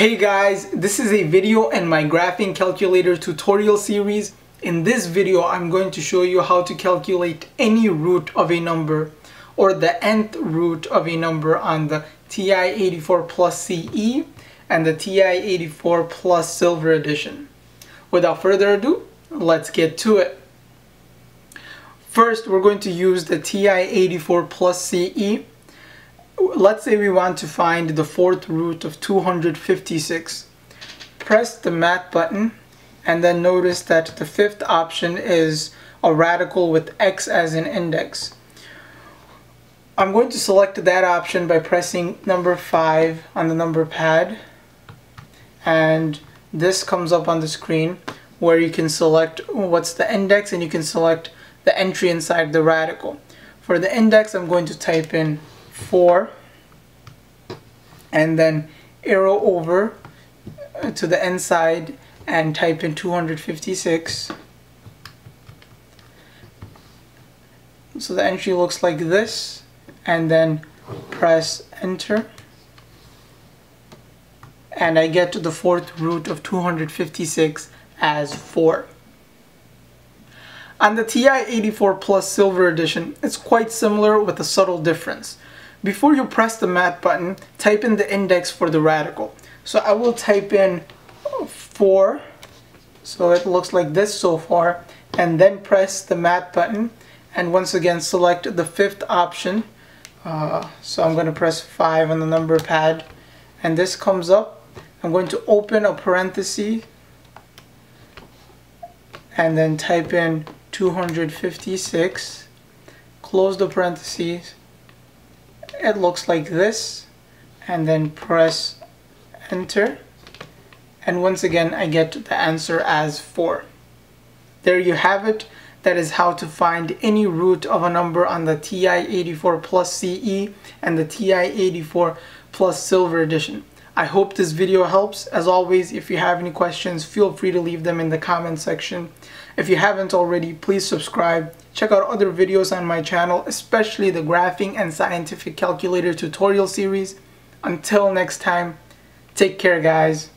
Hey guys, this is a video in my graphing calculator tutorial series. In this video, I'm going to show you how to calculate any root of a number or the nth root of a number on the TI-84 Plus CE and the TI-84 Plus Silver Edition. Without further ado, let's get to it. First, we're going to use the TI-84 Plus CE. Let's say we want to find the fourth root of 256. Press the math button and then notice that the fifth option is a radical with x as an index. I'm going to select that option by pressing number 5 on the number pad, and this comes up on the screen where you can select what's the index and you can select the entry inside the radical. For the index, I'm going to type in 4 and then arrow over to the inside and type in 256. So the entry looks like this, and then press enter, and I get the fourth root of 256 as 4. On the TI-84 Plus Silver Edition, it's quite similar with a subtle difference. Before you press the math button, type in the index for the radical. So I will type in 4, so it looks like this so far, and then press the math button and once again select the fifth option. So I'm going to press 5 on the number pad, and this comes up. I'm going to open a parenthesis and then type in 256, close the parentheses. It looks like this, and then press enter, and once again I get the answer as 4. There you have it. That is how to find any root of a number on the TI-84 Plus CE and the TI-84 Plus Silver Edition. I hope this video helps. As always, if you have any questions, feel free to leave them in the comment section. If you haven't already, please subscribe. Check out other videos on my channel, especially the graphing and scientific calculator tutorial series. Until next time, take care guys.